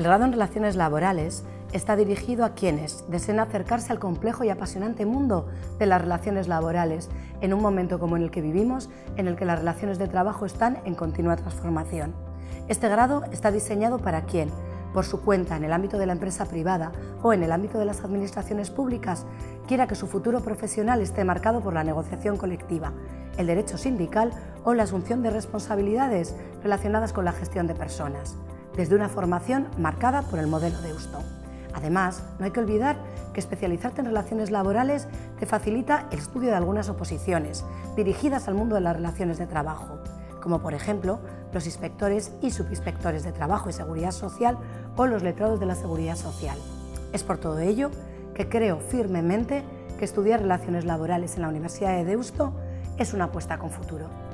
El grado en Relaciones Laborales está dirigido a quienes desean acercarse al complejo y apasionante mundo de las relaciones laborales en un momento como en el que vivimos, en el que las relaciones de trabajo están en continua transformación. Este grado está diseñado para quien, por su cuenta en el ámbito de la empresa privada o en el ámbito de las administraciones públicas, quiera que su futuro profesional esté marcado por la negociación colectiva, el derecho sindical o la asunción de responsabilidades relacionadas con la gestión de personas, desde una formación marcada por el modelo Deusto. Además, no hay que olvidar que especializarte en relaciones laborales te facilita el estudio de algunas oposiciones dirigidas al mundo de las relaciones de trabajo, como por ejemplo los inspectores y subinspectores de trabajo y seguridad social o los letrados de la seguridad social. Es por todo ello que creo firmemente que estudiar relaciones laborales en la Universidad de Deusto es una apuesta con futuro.